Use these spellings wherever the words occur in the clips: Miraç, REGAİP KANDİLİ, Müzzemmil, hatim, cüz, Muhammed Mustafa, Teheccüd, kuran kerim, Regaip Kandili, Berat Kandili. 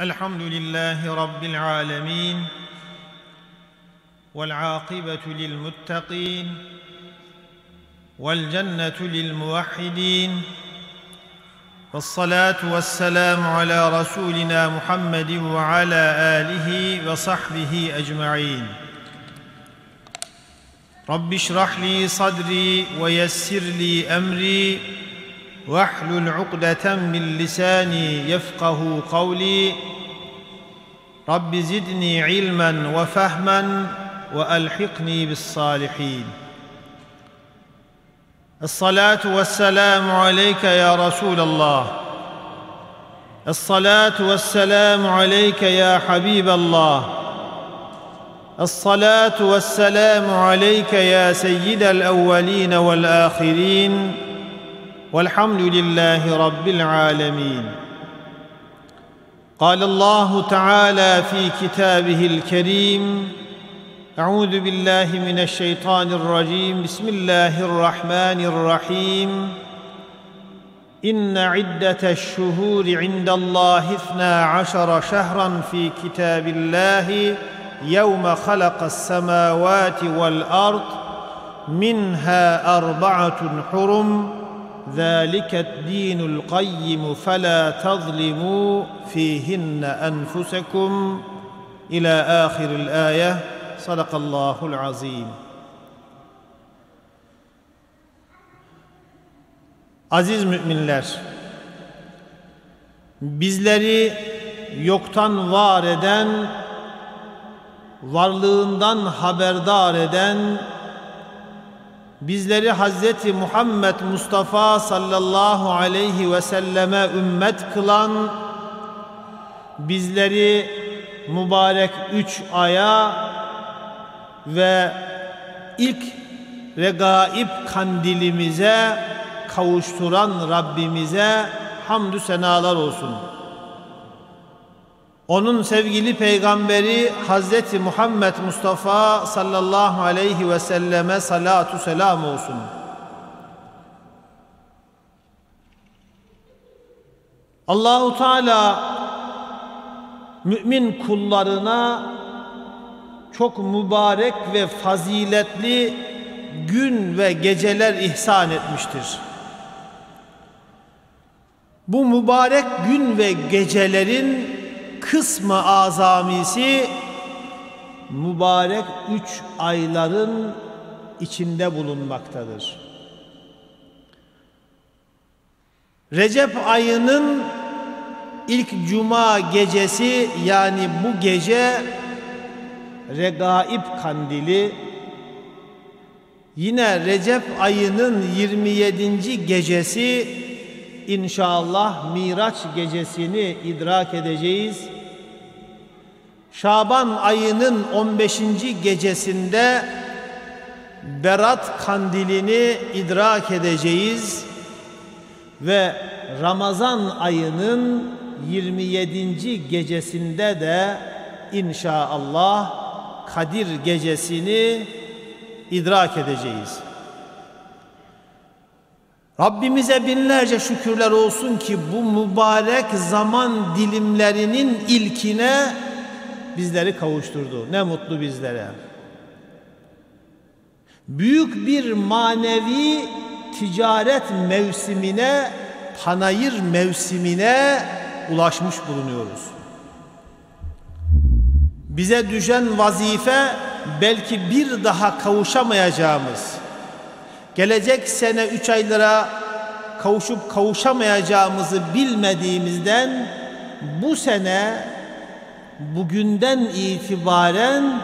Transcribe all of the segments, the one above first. Elhamdülillahi Rabbil âlemin vel âkibetu lil muttakîn vel cennetu lil muvahhidîn ves salatu ves selamu ala Resulina Muhammedin ve ala âlihi ve sahbihi ecmaîn. Rabbi şrahli sadri ve yessirli emri وَاحْلُلْ عُقْدَةً مِنْ لِسَانِي يَفْقَهُ قَوْلِي رَبِّ زِدْنِي عِلْمًا وَفَهْمًا وَأَلْحِقْنِي بِالصَّالِحِينَ الصلاة والسلام عليك يا رسول الله الصلاة والسلام عليك يا حبيب الله الصلاة والسلام عليك يا سيد الأولين والآخرين وَالْحَمْدُ لِلَّهِ رَبِّ الْعَالَمِينَ. قال الله تعالى في كتابه الكريم: أعوذ بالله من الشيطان الرجيم، بسم الله الرحمن الرحيم. إن عدة الشهور عند الله 12 شهرا في كتاب الله يوم خلق السماوات والأرض منها 4 حرم ذَٰلِكَ الدِّينُ الْقَيِّمُ فَلَا تَظْلِمُوا فِيهِنَّ أَنْفُسَكُمْ إِلَى آخِرِ الْآيَةِ. صَدَقَ اللّٰهُ الْعَظِيمُ. Aziz müminler, bizleri yoktan var eden, varlığından haberdar eden, bizleri Hazreti Muhammed Mustafa sallallahu aleyhi ve selleme ümmet kılan, bizleri mübarek 3 aya ve ilk regaip kandilimize kavuşturan Rabbimize hamdü senalar olsun. Onun sevgili peygamberi Hazreti Muhammed Mustafa sallallahu aleyhi ve selleme salatu selam olsun. Allahu Teala mümin kullarına çok mübarek ve faziletli gün ve geceler ihsan etmiştir. Bu mübarek gün ve gecelerin kısmı azamisi mübarek 3 ayların içinde bulunmaktadır. Recep ayının ilk cuma gecesi, yani bu gece Regaip Kandili, yine Recep ayının 27. gecesi İnşallah Miraç gecesini idrak edeceğiz. Şaban ayının 15. gecesinde Berat kandilini idrak edeceğiz. Ve Ramazan ayının 27. gecesinde de inşallah Kadir gecesini idrak edeceğiz. Rabbimize binlerce şükürler olsun ki bu mübarek zaman dilimlerinin ilkine bizleri kavuşturdu. Ne mutlu bizlere. Büyük bir manevi ticaret mevsimine, panayır mevsimine ulaşmış bulunuyoruz. Bize düşen vazife, belki bir daha kavuşamayacağımız, gelecek sene 3 aylara kavuşup kavuşamayacağımızı bilmediğimizden bu sene bugünden itibaren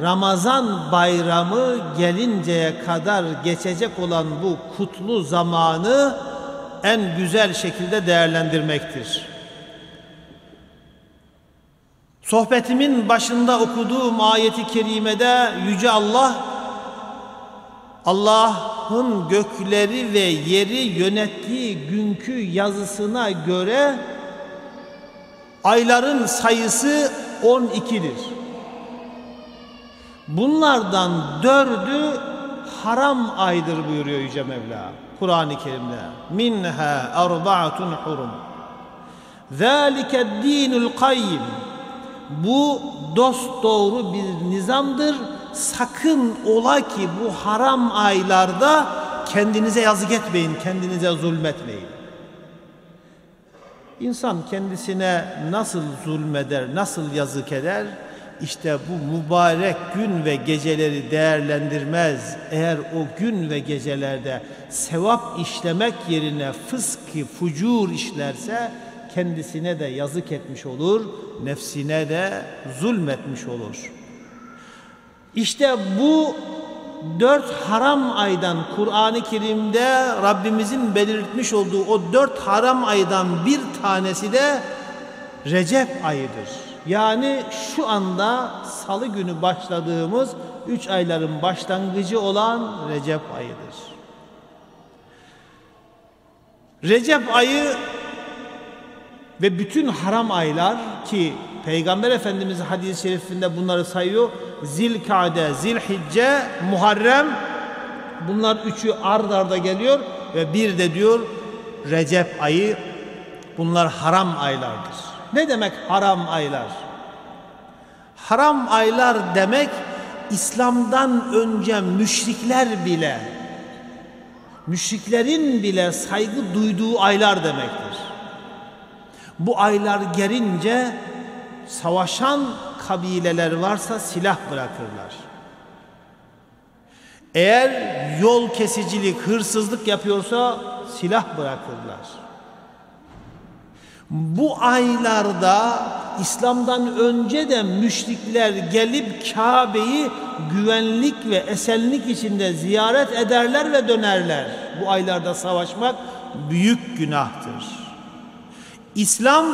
Ramazan bayramı gelinceye kadar geçecek olan bu kutlu zamanı en güzel şekilde değerlendirmektir. Sohbetimin başında okuduğum ayeti kerimede Yüce Allah, Allah'ın gökleri ve yeri yönettiği günkü yazısına göre ayların sayısı 12'dir. Bunlardan 4'ü haram aydır buyuruyor Yüce Mevla Kur'an-ı Kerim'de. Minha arba'atun hurum. ذَٰلِكَ الدِّينُ الْقَيِّمُ Bu dosdoğru bir nizamdır. Sakın ola ki bu haram aylarda kendinize yazık etmeyin, kendinize zulmetmeyin. İnsan kendisine nasıl zulmeder, nasıl yazık eder? İşte bu mübarek gün ve geceleri değerlendirmez. Eğer o gün ve gecelerde sevap işlemek yerine fıskı, fucur işlerse kendisine de yazık etmiş olur, nefsine de zulmetmiş olur. İşte bu 4 haram aydan, Kur'an-ı Kerim'de Rabbimizin belirtmiş olduğu o 4 haram aydan bir tanesi de Recep ayıdır. Yani şu anda salı günü başladığımız 3 ayların başlangıcı olan Recep ayıdır. Recep ayı ve bütün haram aylar ki Peygamber Efendimiz hadis-i şerifinde bunları sayıyor. Zilkade, Zilhicce, Muharrem, bunlar üçü ard arda geliyor ve bir de diyor Recep ayı, bunlar haram aylardır. Ne demek haram aylar? Haram aylar demek, İslam'dan önce müşrikler bile, müşriklerin bile saygı duyduğu aylar demektir. Bu aylar gelince savaşan kabileler varsa silah bırakırlar. Eğer yol kesicilik, hırsızlık yapıyorsa silah bırakırlar. Bu aylarda İslam'dan önce de müşrikler gelip Kabe'yi güvenlik ve esenlik içinde ziyaret ederler ve dönerler. Bu aylarda savaşmak büyük günahtır. İslam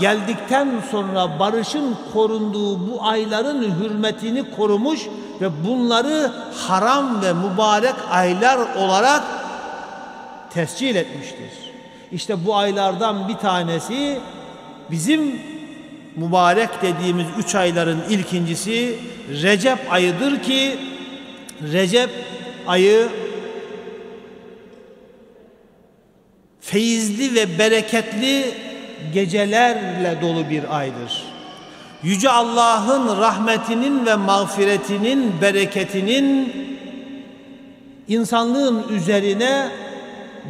geldikten sonra barışın korunduğu bu ayların hürmetini korumuş ve bunları haram ve mübarek aylar olarak tescil etmiştir. İşte bu aylardan bir tanesi bizim mübarek dediğimiz 3 ayların ilkincisi Recep ayıdır ki Recep ayı feyizli ve bereketli gecelerle dolu bir aydır. Yüce Allah'ın rahmetinin ve mağfiretinin, bereketinin insanlığın üzerine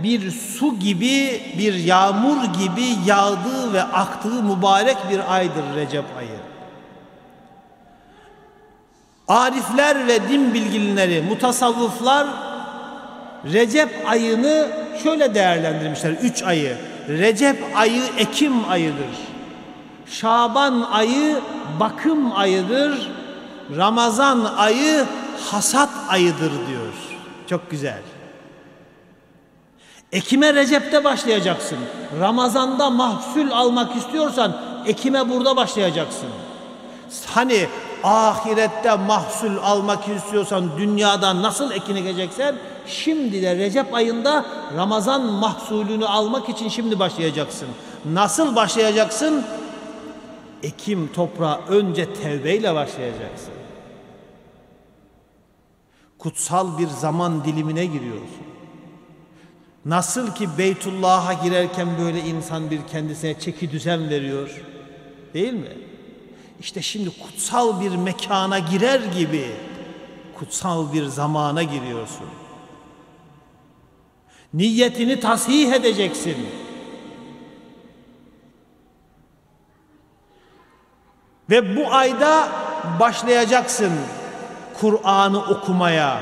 bir su gibi, bir yağmur gibi yağdığı ve aktığı mübarek bir aydır Recep ayı. Arifler ve din bilginleri, mutasavvıflar Recep ayını şöyle değerlendirmişler, 3 ayı. Recep ayı ekim ayıdır. Şaban ayı bakım ayıdır. Ramazan ayı hasat ayıdır diyor. Çok güzel. Ekime Recep'te başlayacaksın. Ramazan'da mahsul almak istiyorsan ekime burada başlayacaksın. Hani ahirette mahsul almak istiyorsan dünyada nasıl ekin ekeceksen şimdi de Recep ayında Ramazan mahsulünü almak için şimdi başlayacaksın. Nasıl başlayacaksın? Ekim toprağa önce tevbeyle başlayacaksın. Kutsal bir zaman dilimine giriyorsun. Nasıl ki Beytullah'a girerken böyle insan bir kendisine çeki düzen veriyor, değil mi? İşte şimdi kutsal bir mekana girer gibi kutsal bir zamana giriyorsun. Niyetini tasih edeceksin. Ve bu ayda başlayacaksın Kur'an'ı okumaya.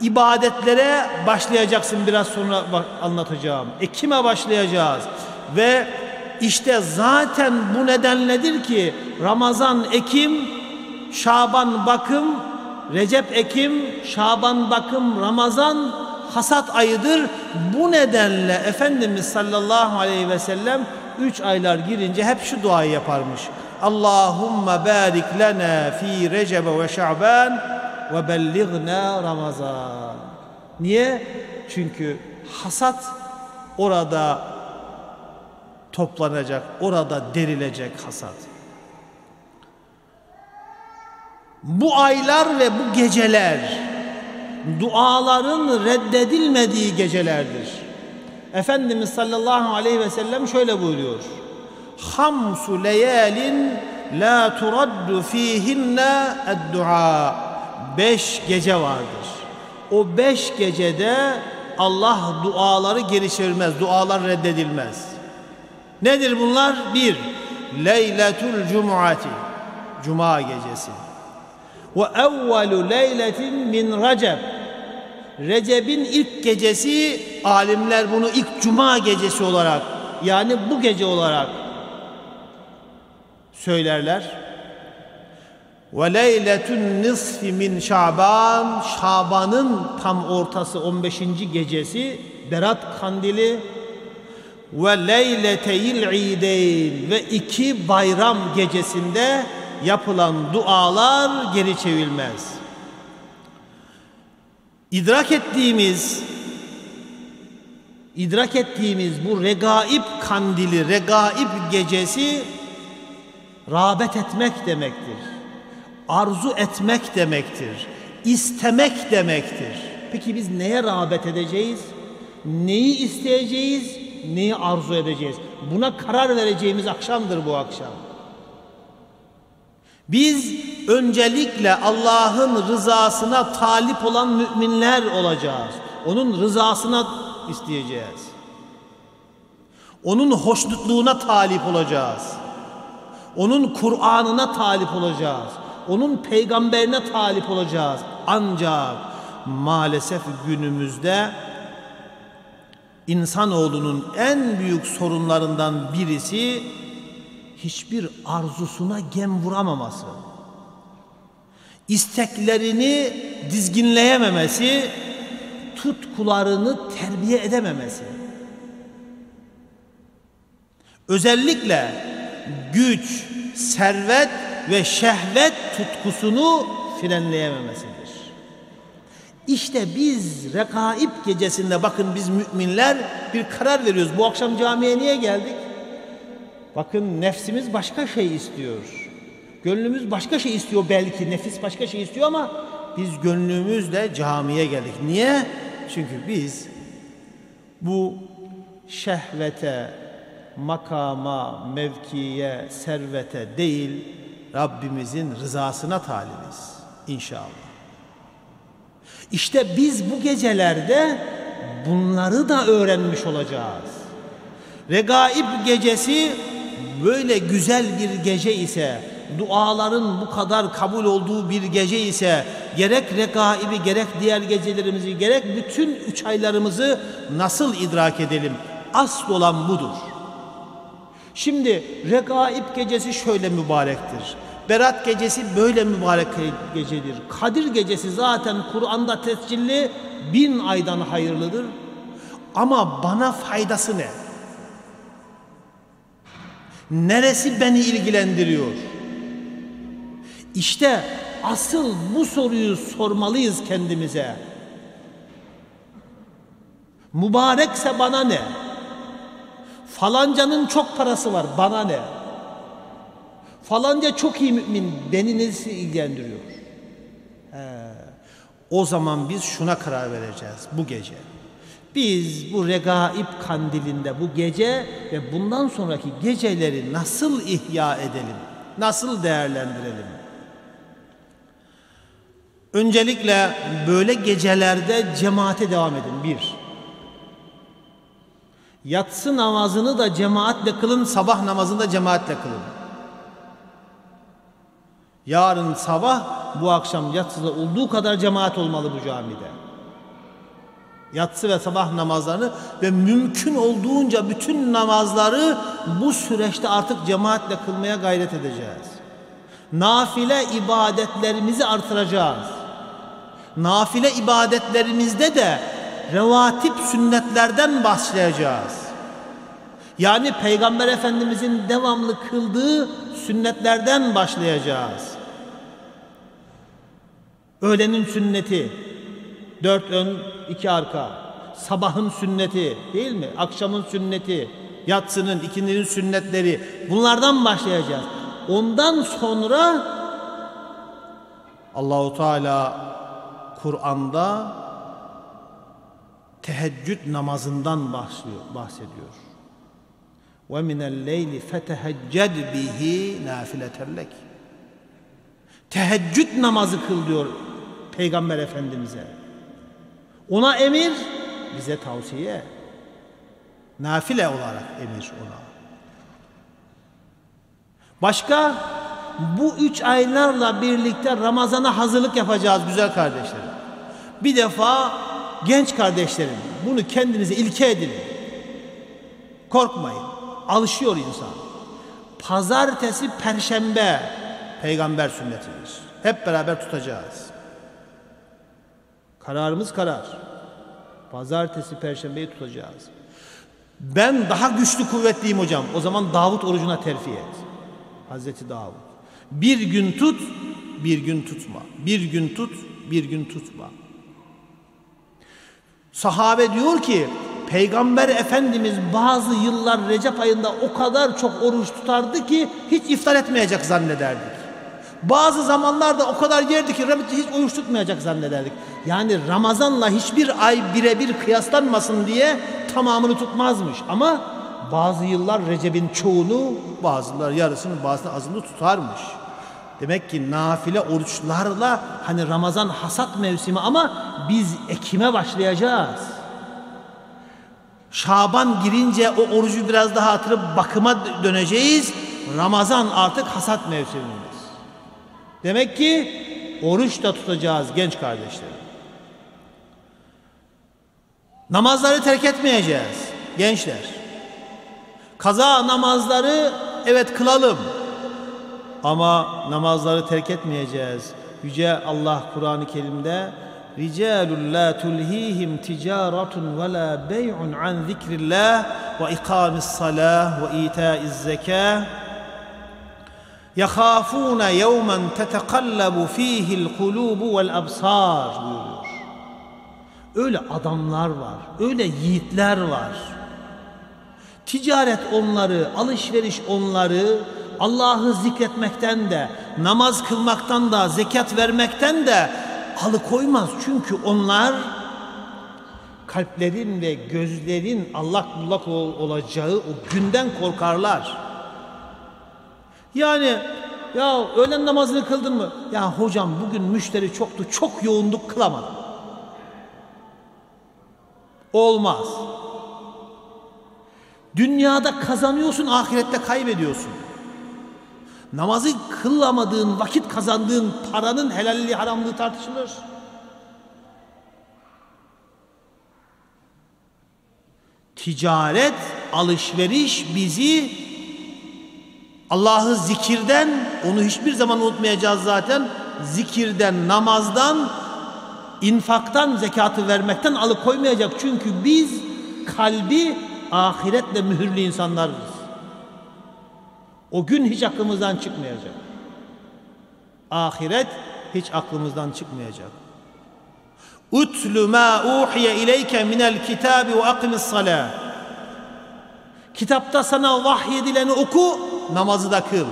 İbadetlere başlayacaksın, biraz sonra anlatacağım. Ekim'e başlayacağız. Ve işte zaten bu nedenledir ki Ramazan ekim, Şaban bakım, Recep ekim, Şaban bakım, Ramazan hasat ayıdır. Bu nedenle Efendimiz sallallahu aleyhi ve sellem 3 aylar girince hep şu duayı yaparmış. Allahümme barik lana fi recebe ve şa'ban ve bellighna ramazan. Niye? Çünkü hasat orada toplanacak, orada derilecek hasat. Bu aylar ve bu geceler duaların reddedilmediği gecelerdir. Efendimiz sallallahu aleyhi ve sellem şöyle buyuruyor. hamsu leyalin la turaddu fihinne eddua. 5 gece vardır. O 5 gecede Allah duaları geri çevirmez, dualar reddedilmez. Nedir bunlar? 1. Leyletül cum'ati, cuma gecesi. Ve evvelu leyletin min recep, Recep'in ilk gecesi. Alimler bunu ilk cuma gecesi olarak, yani bu gece olarak söylerler. Ve leyletün nisfi min şaban, Şaban'ın tam ortası 15. gecesi Berat Kandili. Ve leyleteyil ideyn, ve 2 bayram gecesinde yapılan dualar geri çevrilmez. İdrak ettiğimiz bu regaip kandili, regaip gecesi rağbet etmek demektir. Arzu etmek demektir. İstemek demektir. Peki biz neye rağbet edeceğiz? Neyi isteyeceğiz? Neyi arzu edeceğiz? Buna karar vereceğimiz akşamdır bu akşam. Biz öncelikle Allah'ın rızasına talip olan müminler olacağız. Onun rızasına isteyeceğiz. Onun hoşnutluğuna talip olacağız. Onun Kur'an'ına talip olacağız. Onun peygamberine talip olacağız. Ancak maalesef günümüzde insanoğlunun en büyük sorunlarından birisi hiçbir arzusuna gem vuramaması, isteklerini dizginleyememesi, tutkularını terbiye edememesi. Özellikle güç, servet ve şehvet tutkusunu frenleyememesidir. İşte biz regaip gecesinde, bakın biz müminler bir karar veriyoruz. Bu akşam camiye niye geldik? Bakın nefsimiz başka şey istiyor. Gönlümüz başka şey istiyor belki. Nefis başka şey istiyor ama biz gönlümüzle camiye geldik. Niye? Çünkü biz bu şehvete, makama, mevkiye, servete değil, Rabbimizin rızasına talibiz inşallah. İşte biz bu gecelerde bunları da öğrenmiş olacağız. Regaip gecesi böyle güzel bir gece ise, duaların bu kadar kabul olduğu bir gece ise, gerek regaibi, gerek diğer gecelerimizi, gerek bütün 3 aylarımızı nasıl idrak edelim? Asıl olan budur. Şimdi regaip gecesi şöyle mübarektir. Berat gecesi böyle mübarek gecedir. Kadir gecesi zaten Kur'an'da tescilli, 1000 aydan hayırlıdır. Ama bana faydası ne? Neresi beni ilgilendiriyor? İşte asıl bu soruyu sormalıyız kendimize. Mübarekse bana ne? Falancanın çok parası var, bana ne? Falanca çok iyi mümin, beni nesi ilgilendiriyor? O zaman biz şuna karar vereceğiz bu gece. Biz bu regaip kandilinde, bu gece ve bundan sonraki geceleri nasıl ihya edelim? Nasıl değerlendirelim? Öncelikle böyle gecelerde cemaate devam edin. 1. Yatsı namazını da cemaatle kılın, sabah namazını da cemaatle kılın. Yarın sabah, bu akşam yatsıda olduğu kadar cemaat olmalı bu camide. Yatsı ve sabah namazlarını ve mümkün olduğunca bütün namazları bu süreçte artık cemaatle kılmaya gayret edeceğiz. Nafile ibadetlerimizi artıracağız. Nafile ibadetlerimizde de revatip sünnetlerden başlayacağız. Yani Peygamber Efendimizin devamlı kıldığı sünnetlerden başlayacağız. Öğlenin sünneti, 4 ön 2 arka. Sabahın sünneti değil mi? Akşamın sünneti, yatsının, ikindinin sünnetleri, bunlardan başlayacağız. Ondan sonra Allahu Teala Kur'an'da teheccüd namazından bahsediyor. وَمِنَ اللَّيْلِ فَتَهَجَّدْ بِهِ نَافِلَةً لَكَ. Teheccüd namazı kıl diyor Peygamber Efendimiz'e. Ona emir, bize tavsiye. Nafile olarak emir ona. Başka, bu 3 aylarla birlikte Ramazan'a hazırlık yapacağız güzel kardeşlerim. Bir defa genç kardeşlerim, bunu kendinize ilke edin. Korkmayın. Alışıyor insan. Pazartesi, Perşembe Peygamber sünnetimiz. Hep beraber tutacağız. Kararımız karar. Pazartesi, Perşembe'yi tutacağız. Ben daha güçlü kuvvetliyim hocam. O zaman Davut orucuna terfi et. Hazreti Davut. Bir gün tut, bir gün tutma. Bir gün tut, bir gün tutma. Sahabe diyor ki, Peygamber Efendimiz bazı yıllar Recep ayında o kadar çok oruç tutardı ki hiç iftar etmeyecek zannederdik. Bazı zamanlarda o kadar yerdi ki hiç oruç tutmayacak zannederdik. Yani Ramazan'la hiçbir ay birebir kıyaslanmasın diye tamamını tutmazmış. Ama bazı yıllar Recep'in çoğunu, bazılar yarısını, bazıları azını tutarmış. Demek ki nafile oruçlarla, hani Ramazan hasat mevsimi ama biz ekime başlayacağız. Şaban girince o orucu biraz daha atırıp bakıma döneceğiz. Ramazan artık hasat mevsimimiz. Demek ki oruç da tutacağız genç kardeşlerim. Namazları terk etmeyeceğiz gençler. Kaza namazları evet kılalım. Ama namazları terk etmeyeceğiz. Yüce Allah Kur'an-ı Kerim'de رِجَالٌ لَا تُلْهِيهِمْ تِجَارَةٌ وَلَا بَيْعٌ عَنْ ذِكْرِ اللّٰهِ وَإِقَامِ الصَّلَاةِ وَإِيْتَاءِ الزَّكَاةِ يَخَافُونَ يَوْمًا تَتَقَلَّبُ ف۪يهِ الْقُلُوبُ وَالْأَبْصَارِ diyor. Öyle adamlar var, öyle yiğitler var. Ticaret onları, alışveriş onları, Allah'ı zikretmekten de, namaz kılmaktan da, zekat vermekten de alıkoymaz. Çünkü onlar kalplerin ve gözlerin allak bullak olacağı o günden korkarlar. Yani ya öğlen namazını kıldın mı? Ya hocam bugün müşteri çoktu, çok yoğunduk, kılamadım. Olmaz. Dünyada kazanıyorsun, ahirette kaybediyorsun. Namazı kılamadığın vakit kazandığın paranın helalliği haramlığı tartışılır. Ticaret, alışveriş bizi Allah'ı zikirden, onu hiçbir zaman unutmayacağız zaten, zikirden, namazdan, infaktan, zekatı vermekten alıkoymayacak. Çünkü biz kalbi ahiretle mühürlü insanlarız. O gün hiç aklımızdan çıkmayacak. Ahiret hiç aklımızdan çıkmayacak. Utlü ma uhiye ileyke minel kitabi ve akimis salah. Kitapta sana vahyedileni oku, namazı da kıl.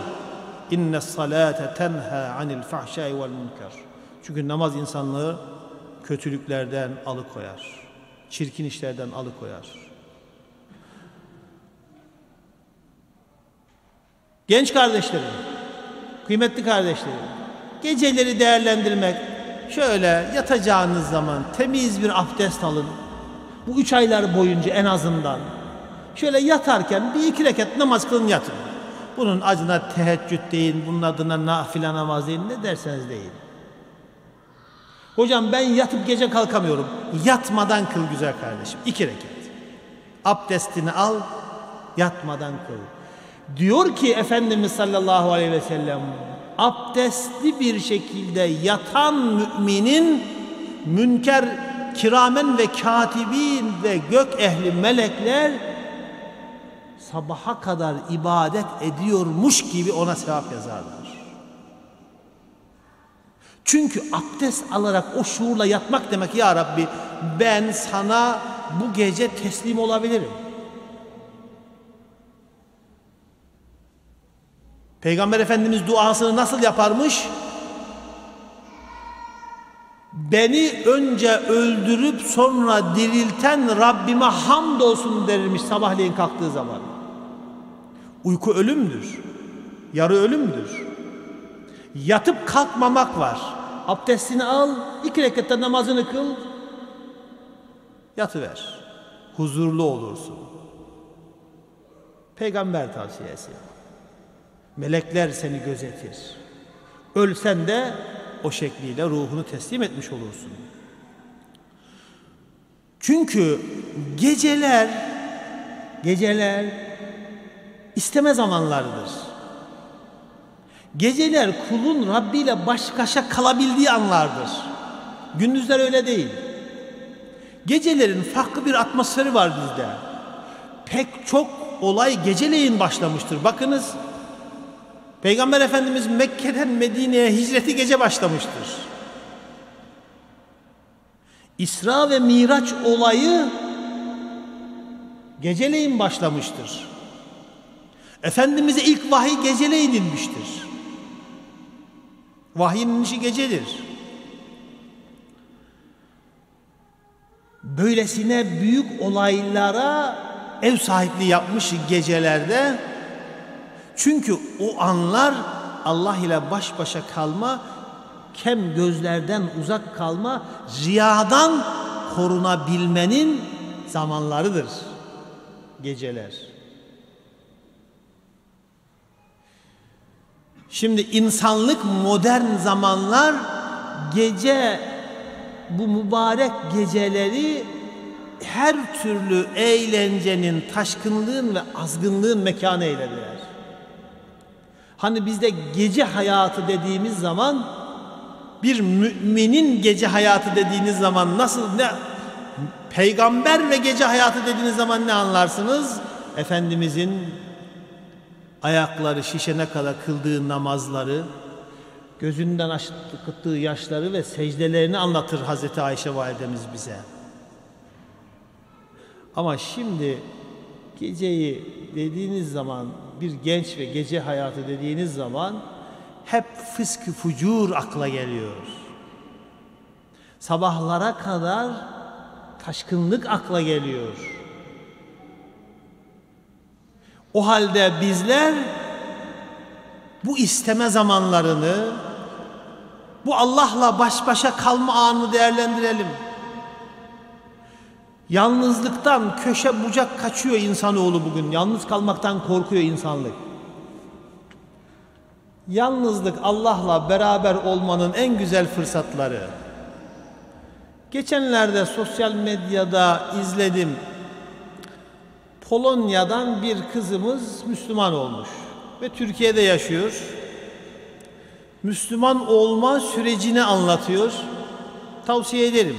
İnnes salate tenha anil fahşai vel münker. Çünkü namaz insanlığı kötülüklerden alıkoyar. Çirkin işlerden alıkoyar. Genç kardeşlerim, kıymetli kardeşlerim, geceleri değerlendirmek, şöyle yatacağınız zaman temiz bir abdest alın. Bu 3 aylar boyunca en azından. Şöyle yatarken bir 2 rekat namaz kılın yatın. Bunun adına teheccüd deyin, bunun adına nafile namaz deyin, ne derseniz deyin. Hocam ben yatıp gece kalkamıyorum. Yatmadan kıl güzel kardeşim, 2 rekat. Abdestini al, yatmadan kıl. Diyor ki Efendimiz sallallahu aleyhi ve sellem, abdestli bir şekilde yatan müminin münker, kiramen ve katibin ve gök ehli melekler sabaha kadar ibadet ediyormuş gibi ona sevap yazarlar. Çünkü abdest alarak o şuurla yatmak demek, ya Rabbi ben sana bu gece teslim olabilirim. Peygamber Efendimiz duasını nasıl yaparmış? Beni önce öldürüp sonra dirilten Rabbime hamdolsun dermiş sabahleyin kalktığı zaman. Uyku ölümdür. Yarı ölümdür. Yatıp kalkmamak var. Abdestini al, 2 rekatta namazını kıl, yatıver. Huzurlu olursun. Peygamber tavsiyesi. Melekler seni gözetir. Ölsen de o şekliyle ruhunu teslim etmiş olursun. Çünkü geceler isteme zamanlarıdır. Geceler kulun Rabbi ile baş başa kalabildiği anlardır. Gündüzler öyle değil. Gecelerin farklı bir atmosferi var bizde. Pek çok olay geceleyin başlamıştır. Bakınız, Peygamber Efendimiz Mekke'den Medine'ye hicreti gece başlamıştır. İsra ve Miraç olayı geceleyin başlamıştır. Efendimiz'e ilk vahiy geceleyin inmiştir. Vahyin inişi gecedir. Böylesine büyük olaylara ev sahipliği yapmış gecelerde. Çünkü o anlar Allah ile baş başa kalma, kem gözlerden uzak kalma, riyadan korunabilmenin zamanlarıdır geceler. Şimdi insanlık, modern zamanlar gece, bu mübarek geceleri her türlü eğlencenin, taşkınlığın ve azgınlığın mekanı eylediler. Hani bizde gece hayatı dediğimiz zaman, bir müminin gece hayatı dediğiniz zaman nasıl, ne peygamber ve gece hayatı dediğiniz zaman ne anlarsınız? Efendimizin ayakları şişene kadar kıldığı namazları, gözünden akıttığı yaşları ve secdelerini anlatır Hazreti Ayşe validemiz bize. Ama şimdi geceyi dediğiniz zaman, bir genç ve gece hayatı dediğiniz zaman hep fıskı fucur akla geliyor. Sabahlara kadar taşkınlık akla geliyor. O halde bizler bu isteme zamanlarını, bu Allah'la baş başa kalma anını değerlendirelim. Yalnızlıktan köşe bucak kaçıyor insanoğlu bugün. Yalnız kalmaktan korkuyor insanlık. Yalnızlık, Allah'la beraber olmanın en güzel fırsatları. Geçenlerde sosyal medyada izledim. Polonya'dan bir kızımız Müslüman olmuş ve Türkiye'de yaşıyor. Müslüman olma sürecini anlatıyor. Tavsiye ederim.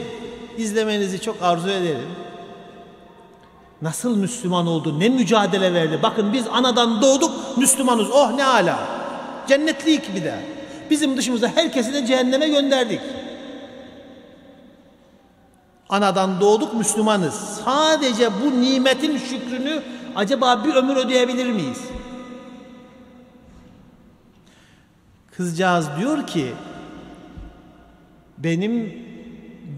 İzlemenizi çok arzu ederim. Nasıl Müslüman oldu, ne mücadele verdi. Bakın, biz anadan doğduk, Müslümanız. Oh ne ala. Cennetlik bir de. Bizim dışımızda herkesi de cehenneme gönderdik. Anadan doğduk, Müslümanız. Sadece bu nimetin şükrünü acaba bir ömür ödeyebilir miyiz? Kızcağız diyor ki, benim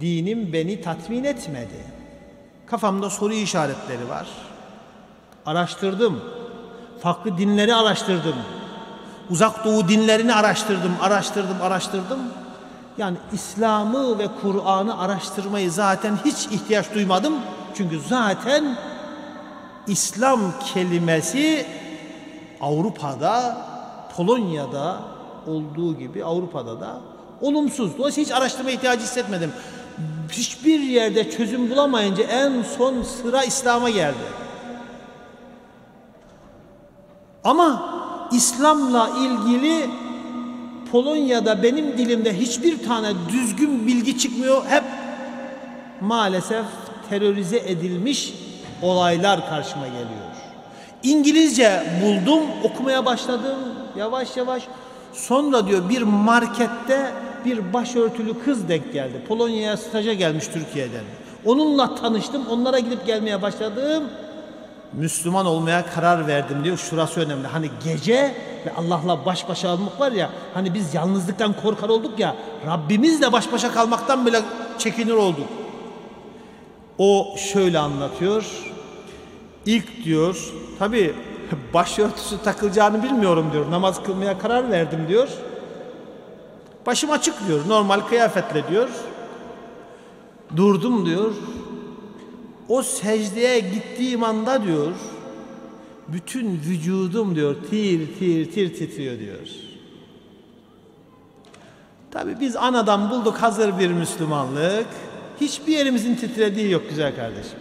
dinim beni tatmin etmedi. Kafamda soru işaretleri var. Araştırdım. Farklı dinleri araştırdım. Uzak Doğu dinlerini araştırdım. Yani İslam'ı ve Kur'an'ı araştırmayı zaten hiç ihtiyaç duymadım. Çünkü zaten İslam kelimesi Avrupa'da, Polonya'da olduğu gibi Avrupa'da da olumsuz. Dolayısıyla hiç araştırma ihtiyacı hissetmedim. Hiçbir yerde çözüm bulamayınca en son sıra İslam'a geldi. Ama İslam'la ilgili Polonya'da benim dilimde hiçbir tane düzgün bilgi çıkmıyor. Hep maalesef terörize edilmiş olaylar karşıma geliyor. İngilizce buldum, okumaya başladım yavaş yavaş. Sonra diyor, bir markette bir başörtülü kız denk geldi. Polonya'ya staja gelmiş Türkiye'den. Onunla tanıştım, onlara gidip gelmeye başladım. Müslüman olmaya karar verdim diyor. Şurası önemli. Hani gece ve Allah'la baş başa kalmak var ya, hani biz yalnızlıktan korkar olduk ya, Rabbimizle baş başa kalmaktan bile çekinir olduk. O şöyle anlatıyor. İlk diyor, tabii başörtüsü takılacağını bilmiyorum diyor. Namaz kılmaya karar verdim diyor. Başım açık diyor. Normal kıyafetle diyor. Durdum diyor. O secdeye gittiğim anda diyor, bütün vücudum diyor tir titriyor diyor. Tabi biz anadan bulduk hazır bir Müslümanlık. Hiçbir yerimizin titrediği yok güzel kardeşim.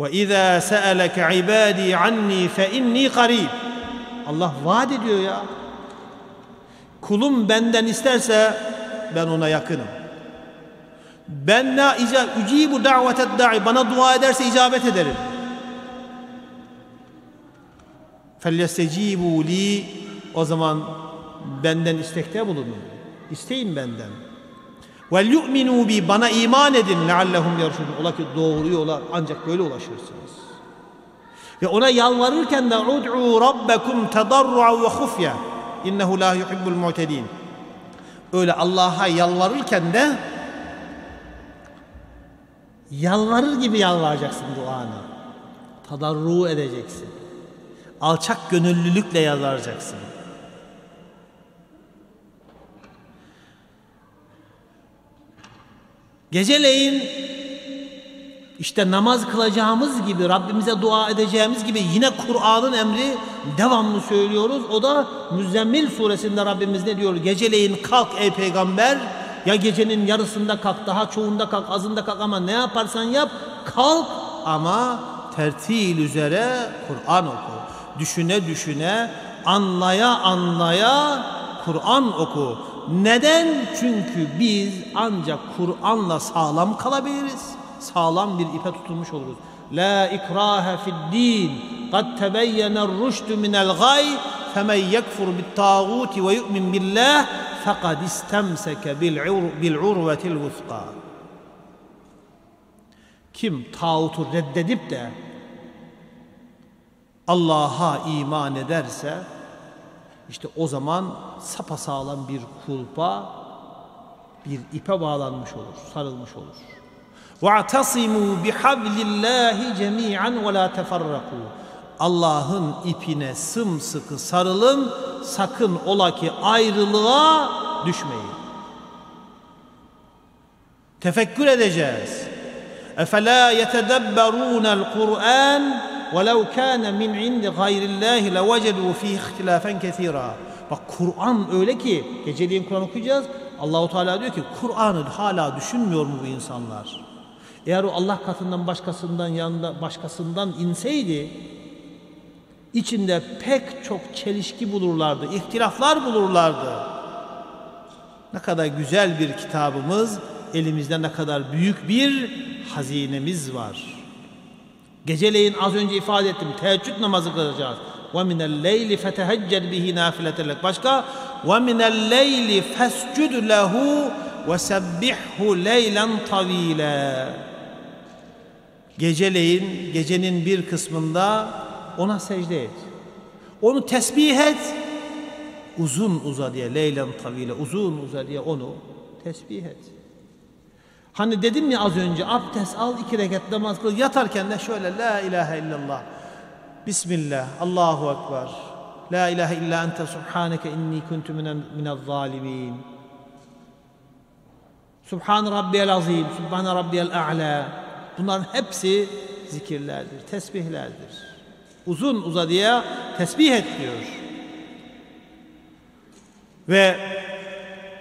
وَاِذَا سَأَلَكَ عِبَادِي عَنِّي فَاِنِّي قَرِيبٌ. Allah vaat ediyor ya. Kulum benden isterse ben ona yakınım. Ben la ucibu da'veted da'i, bana dua ederse icabet ederim. فَلْيَسْتَجِيبُوا لِي, o zaman benden istekte bulunun. İsteyin benden. وَلْيُؤْمِنُوا بِي, bana iman edin. لَعَلَّهُمْ يَرْشُدُونَ. Ola ki doğru yola ancak böyle ulaşırsınız. Ve ona yalvarırken de اُدْعُوا رَبَّكُمْ تَضَرُّعًا وَخُفْيًا اِنَّهُ لَا يُحِبُّ الْمُعْتَد۪ينَ. Öyle Allah'a yalvarırken de yalvarır gibi yalvaracaksın duanı. Tadarru edeceksin. Alçak gönüllülükle yalvaracaksın. Geceleyin işte namaz kılacağımız gibi, Rabbimize dua edeceğimiz gibi yine Kur'an'ın emri, devamlı söylüyoruz. O da Müzzemmil suresinde Rabbimiz ne diyor? Geceleyin kalk ey peygamber. Ya gecenin yarısında kalk, daha çoğunda kalk, azında kalk, ama ne yaparsan yap kalk, ama tertil üzere Kur'an oku. Düşüne düşüne, anlaya anlaya Kur'an oku. Neden? Çünkü biz ancak Kur'an'la sağlam kalabiliriz. Sağlam bir ipe tutulmuş oluruz. La ikrahe fi'd-din. Kad tebeyyene-r-rüşdü minel-gay. Femen yekfur bit-tağuti ve yu'min billah. فَقَدْ اِسْتَمْسَكَ بِالْعُرْوَةِ الْوُثْقَى. Kim tağutu reddedip de Allah'a iman ederse, işte o zaman sapasağlam bir kulpa, bir ipe bağlanmış olur, sarılmış olur. وَاَعْتَصِمُوا بِحَبْلِ اللّٰهِ جَمِيعًا وَلَا تَفَرَّقُوا. Allah'ın ipine sımsıkı sarılın, sakın ola ki ayrılığa düşmeyin. Tefekkür edeceğiz. Efela yetedebberunel Kur'an velau kana min indi gayrillahi levecedu fihi ihtilafen kesira. Bak Kur'an öyle ki, geceliğin Kur'an okuyacağız. Allahu Teala diyor ki, Kur'an'ı hala düşünmüyor mu bu insanlar? Eğer o Allah katından başkasından inseydi, İçinde pek çok çelişki bulurlardı, ihtilaflar bulurlardı. Ne kadar güzel bir kitabımız, elimizde ne kadar büyük bir hazinemiz var. Geceleyin az önce ifade ettim, teheccüd namazı kılacağız. وَمِنَ اللَّيْلِ فَتَهَجَّدْ بِهِ نَافِلَةً لَكَ. Başka, وَمِنَ اللَّيْلِ فَاسْجُدْ لَهُ وَسَبِّحْهُ لَيْلًا طَوِيلًا. Geceleyin, gecenin bir kısmında ona secde et. Onu tesbih et. Uzun uzadıya, leylen tavile, uzun uzadıya onu tesbih et. Hani dedim ya az önce, abdest al, 2 rekat namaz kıl, yatarken de şöyle la ilahe illallah, bismillah, Allahu Ekber, la ilahe illa ente subhaneke inni kuntu minel zalimin, subhan rabbiyel azim, subhan rabbiyel a'la. Bunların hepsi zikirlerdir, tesbihlerdir. Uzun uzadıya tesbih et diyor. Ve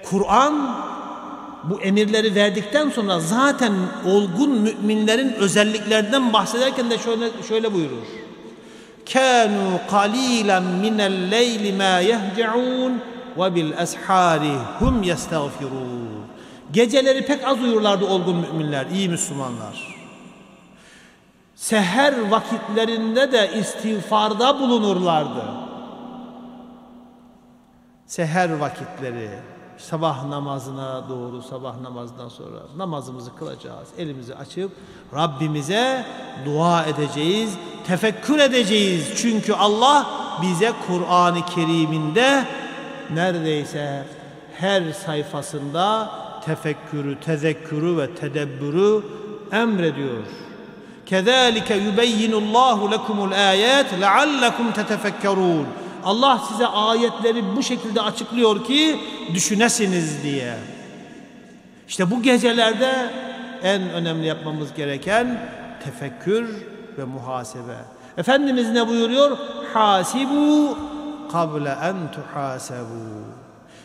Kur'an bu emirleri verdikten sonra zaten olgun müminlerin özelliklerinden bahsederken de şöyle buyurur. Kânû qalîlen minel leyli mâ yehce'ûn ve bil eshâri hum yestağfirûn. Geceleri pek az uyurlardı olgun müminler, iyi Müslümanlar. Seher vakitlerinde de istiğfarda bulunurlardı. Seher vakitleri, sabah namazına doğru, sabah namazından sonra namazımızı kılacağız. Elimizi açıp Rabbimize dua edeceğiz, tefekkür edeceğiz. Çünkü Allah bize Kur'an-ı Kerim'inde neredeyse her sayfasında tefekkürü, tezekkürü ve tedebbürü emrediyor. كَذَٰلِكَ يُبَيِّنُ اللّٰهُ لَكُمُ الْآيَاتِ لَعَلَّكُمْ تَتَفَكَّرُونَ. Allah size ayetleri bu şekilde açıklıyor ki düşünesiniz diye. İşte bu gecelerde en önemli yapmamız gereken tefekkür ve muhasebe. Efendimiz ne buyuruyor? Hasibu kable en tuhasebu.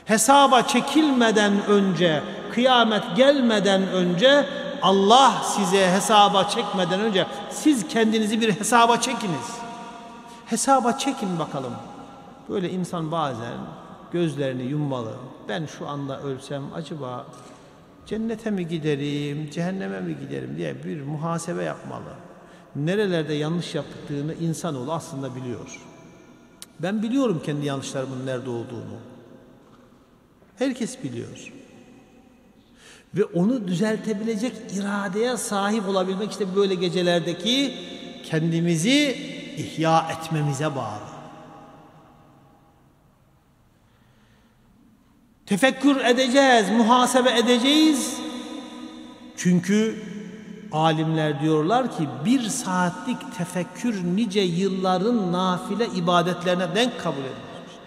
Hesaba çekilmeden önce, kıyamet gelmeden önce, Allah size hesaba çekmeden önce siz kendinizi bir hesaba çekiniz. Hesaba çekin bakalım. Böyle insan bazen gözlerini yummalı. Ben şu anda ölsem acaba cennete mi giderim, cehenneme mi giderim diye bir muhasebe yapmalı. Nerelerde yanlış yaptığını insanoğlu aslında biliyor. Ben biliyorum kendi yanlışlarımın nerede olduğunu. Herkes biliyor. Ve onu düzeltebilecek iradeye sahip olabilmek işte böyle gecelerdeki kendimizi ihya etmemize bağlı. Tefekkür edeceğiz, muhasebe edeceğiz. Çünkü alimler diyorlar ki bir saatlik tefekkür nice yılların nafile ibadetlerine denk kabul edilir.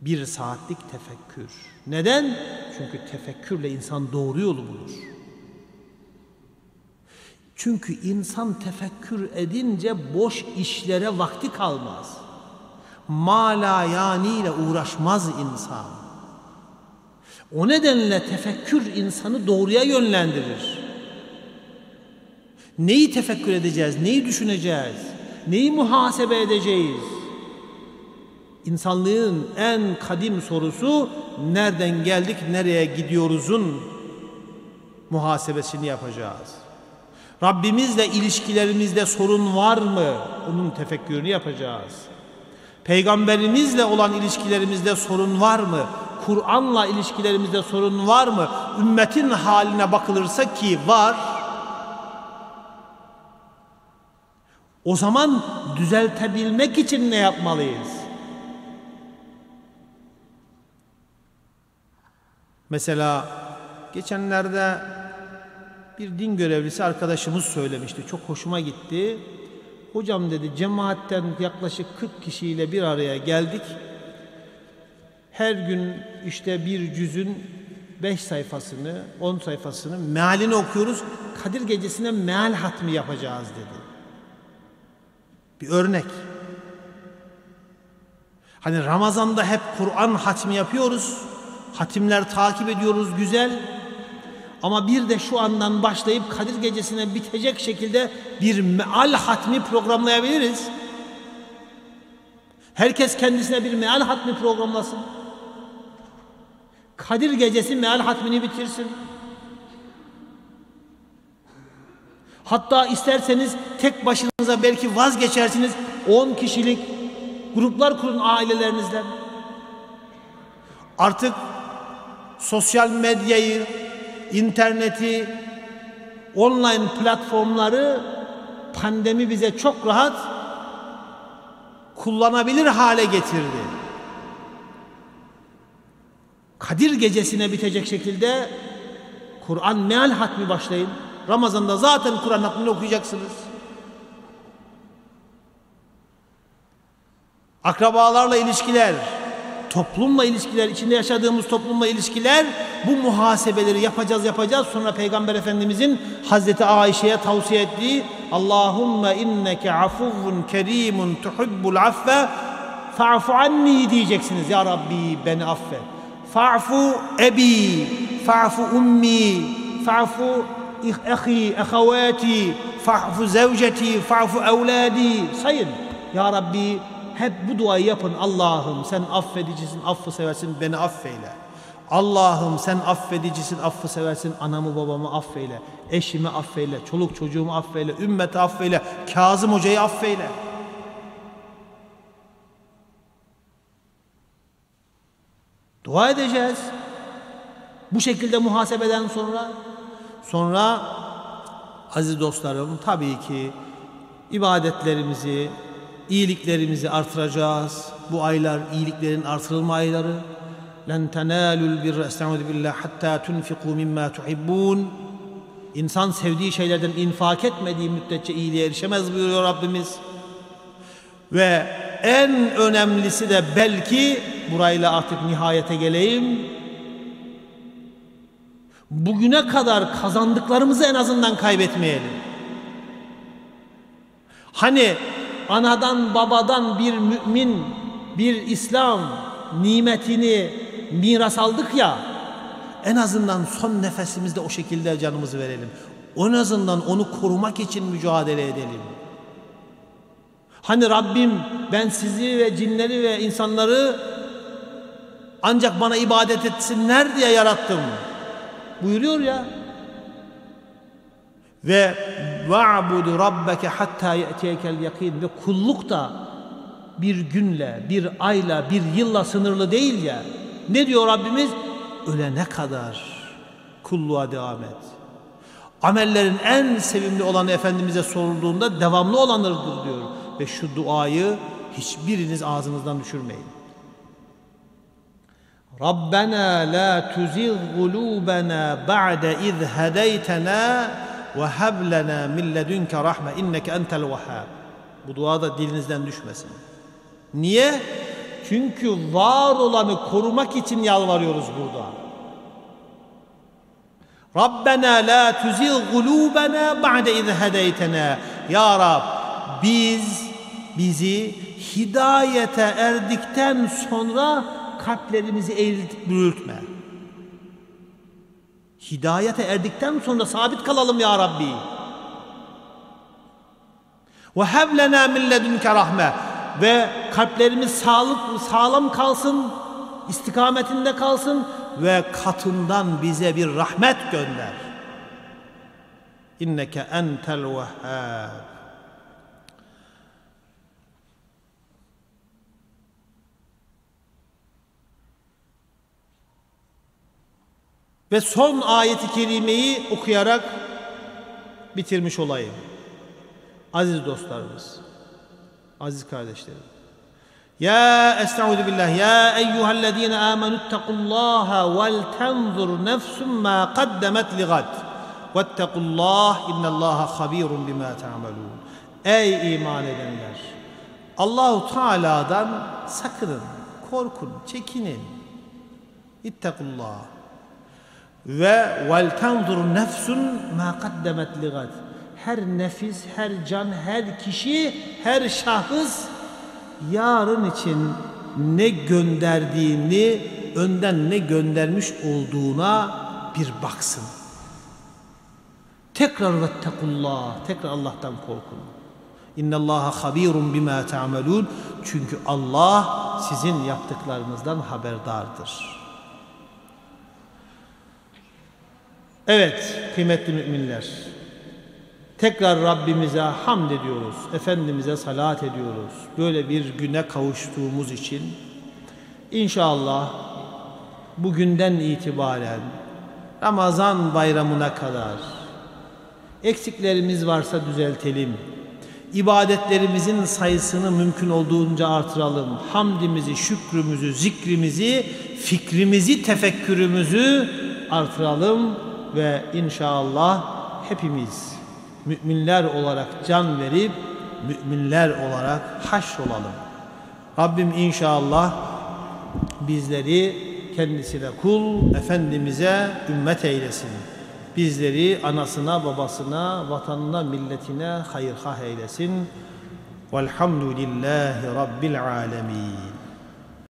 Bir saatlik tefekkür. Neden? Çünkü tefekkürle insan doğru yolu bulur. Çünkü insan tefekkür edince boş işlere vakti kalmaz. Malayani ile uğraşmaz insan. O nedenle tefekkür insanı doğruya yönlendirir. Neyi tefekkür edeceğiz, neyi düşüneceğiz, neyi muhasebe edeceğiz? İnsanlığın en kadim sorusu nereden geldik, nereye gidiyoruzun muhasebesini yapacağız. Rabbimizle ilişkilerimizde sorun var mı? Onun tefekkürünü yapacağız. Peygamberimizle olan ilişkilerimizde sorun var mı? Kur'an'la ilişkilerimizde sorun var mı? Ümmetin haline bakılırsa ki var. O zaman düzeltebilmek için ne yapmalıyız? Mesela geçenlerde bir din görevlisi arkadaşımız söylemişti. Çok hoşuma gitti. Hocam dedi, cemaatten yaklaşık 40 kişiyle bir araya geldik. Her gün işte bir cüzün 5 sayfasını, 10 sayfasını mealini okuyoruz. Kadir gecesine meal hatmi yapacağız dedi. Bir örnek. Hani Ramazan'da hep Kur'an hatmi yapıyoruz. Hatimler takip ediyoruz güzel. Ama bir de şu andan başlayıp Kadir Gecesi'ne bitecek şekilde bir meal hatmi programlayabiliriz. Herkes kendisine bir meal hatmi programlasın. Kadir Gecesi meal hatmini bitirsin. Hatta isterseniz tek başınıza belki vazgeçersiniz. 10 kişilik gruplar kurun ailelerinizden. Artık sosyal medyayı, İnterneti, online platformları pandemi bize çok rahat kullanabilir hale getirdi. Kadir gecesine bitecek şekilde Kur'an meal hatmi başlayın. Ramazan'da zaten Kur'an hatmini okuyacaksınız. Akrabalarla ilişkiler, toplumla ilişkiler, içinde yaşadığımız toplumla ilişkiler, bu muhasebeleri yapacağız. Sonra Peygamber Efendimizin Hazreti Aişe'ye tavsiye ettiği Allahümme inneke afuvun kerimun tuhibbul affe fa'fu anni diyeceksiniz. Ya Rabbi beni affet. Fa'fu ebi, fa'fu ummi, fa'fu ehi, ehevati, fa'fu zevceti, fa'fu evladi. Sayın. Ya Rabbi hep bu duayı yapın. Allah'ım sen affedicisin, affı seversin, beni affeyle. Allah'ım sen affedicisin, affı seversin, anamı babamı affeyle, eşimi affeyle, çoluk çocuğumu affeyle, ümmeti affeyle, Kazım Hoca'yı affeyle. Dua edeceğiz. Bu şekilde muhasebeden sonra aziz dostlarım tabii ki ibadetlerimizi, iyiliklerimizi artıracağız. Bu aylar iyiliklerin artırılma ayları. لَنْ تَنَالُوا الْبِرَّ اَسْتَعُوذُ بِاللّٰهِ حَتَّى تُنْفِقُوا مِمَّا تُحِبُّونَ İnsan sevdiği şeylerden infak etmediği müddetçe iyiliğe erişemez buyuruyor Rabbimiz. Ve en önemlisi de belki, burayla artık nihayete geleyim, bugüne kadar kazandıklarımızı en azından kaybetmeyelim. Hani anadan babadan bir mümin, bir İslam nimetini miras aldık ya, en azından son nefesimizde o şekilde canımızı verelim. En azından onu korumak için mücadele edelim. Hani Rabbim, ben sizi ve cinleri ve insanları ancak bana ibadet etsinler diye yarattım buyuruyor ya. Ve va'budu rabbeke hatta ye'tiyekel yakin, ve kulluk da bir günle, bir ayla, bir yılla sınırlı değil ya. Ne diyor Rabbimiz? Ölene kadar kulluğa devam et. Amellerin en sevimli olanı Efendimiz'e sorulduğunda devamlı olanırdır diyor. Ve şu duayı hiçbiriniz ağzınızdan düşürmeyin. Rabbena la tuzigh kulubena ba'de iz hedeytena ve heb lena min ledünke rahme inneke entel vehhab. Bu dua da dilinizden düşmesin. Niye? Çünkü var olanı korumak için yalvarıyoruz burada. Rabbena la tuzigh kulubena ba'de iz hedeytena. Ya Rab, bizi hidayete erdikten sonra kalplerimizi eğriltip bürültme. Hidayete erdikten sonra sabit kalalım ya Rabbi. Ve heb lena min ledünke rahme, ve kalplerimiz sağlam kalsın, istikametinde kalsın ve katından bize bir rahmet gönder. İnneke entel vehhab. Ve son ayeti kerimeyi okuyarak bitirmiş olayım. Aziz dostlarımız, aziz kardeşlerim. Ya estağudu billah. Ya eyyühellezine amenüttekullaha vel tenzur nefsüm ma kaddemet li gad. Vettekullah innallaha habirun bima ta'malun. Ey iman edenler, Allahu Teala'dan sakının, korkun, çekinin. İttekullah. Ve vel tenzur nefsün ma kaddemet li gad. Her nefis, her can, her kişi, her şahıs yarın için ne gönderdiğini, önden ne göndermiş olduğuna bir baksın. Tekrar vettekullah, tekrar Allah'tan korkun. İnnallâhe habirun bimâ ta'melûn. Çünkü Allah sizin yaptıklarınızdan haberdardır. Evet kıymetli müminler, tekrar Rabbimize hamd ediyoruz, Efendimiz'e salat ediyoruz. Böyle bir güne kavuştuğumuz için inşallah bugünden itibaren Ramazan bayramına kadar eksiklerimiz varsa düzeltelim. İbadetlerimizin sayısını mümkün olduğunca artıralım. Hamdimizi, şükrümüzü, zikrimizi, fikrimizi, tefekkürümüzü artıralım. Ve inşallah hepimiz müminler olarak can verip müminler olarak haşrolalım. Rabbim inşallah bizleri kendisine kul, Efendimiz'e ümmet eylesin. Bizleri anasına, babasına, vatanına, milletine hayırhah eylesin. Velhamdülillahi Rabbil alemin.